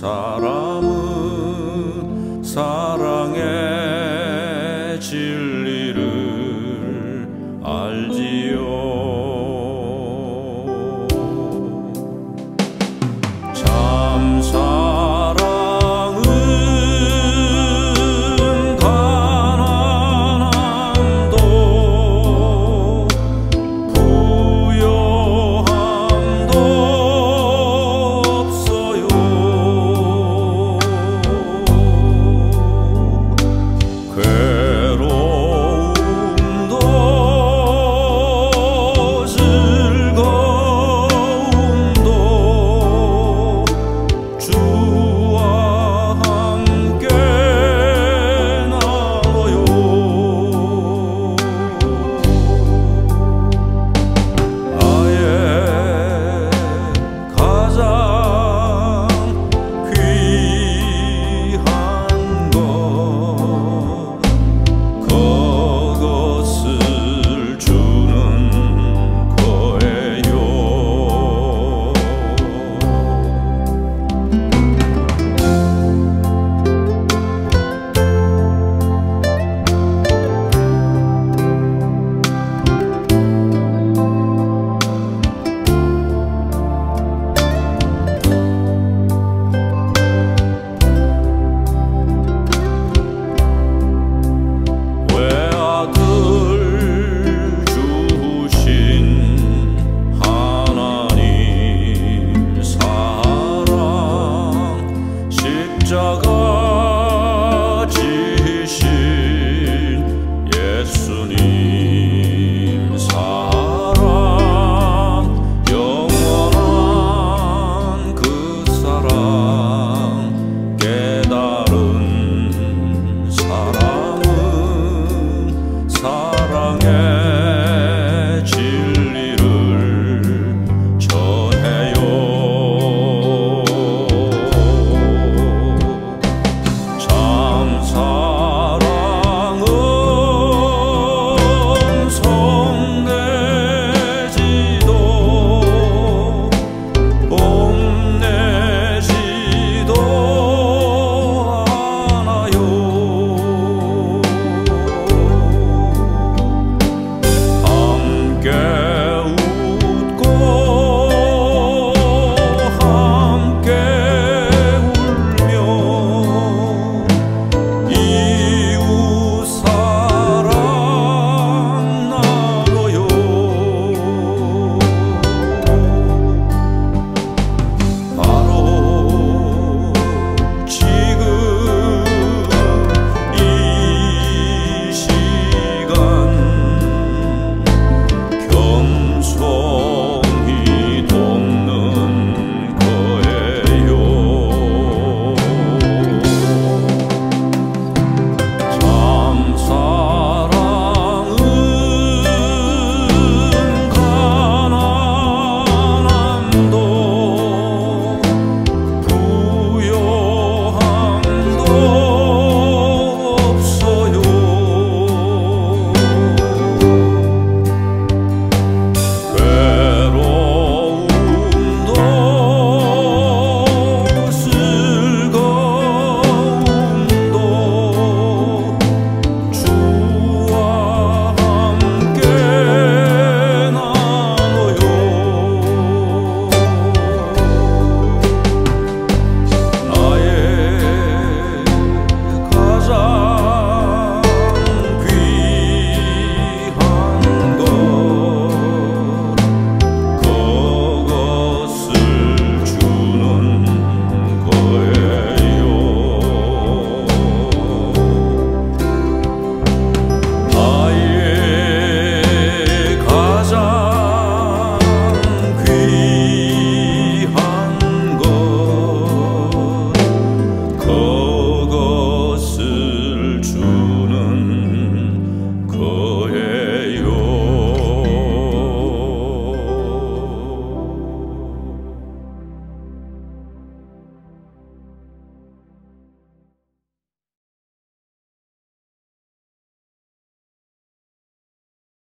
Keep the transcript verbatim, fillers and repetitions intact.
사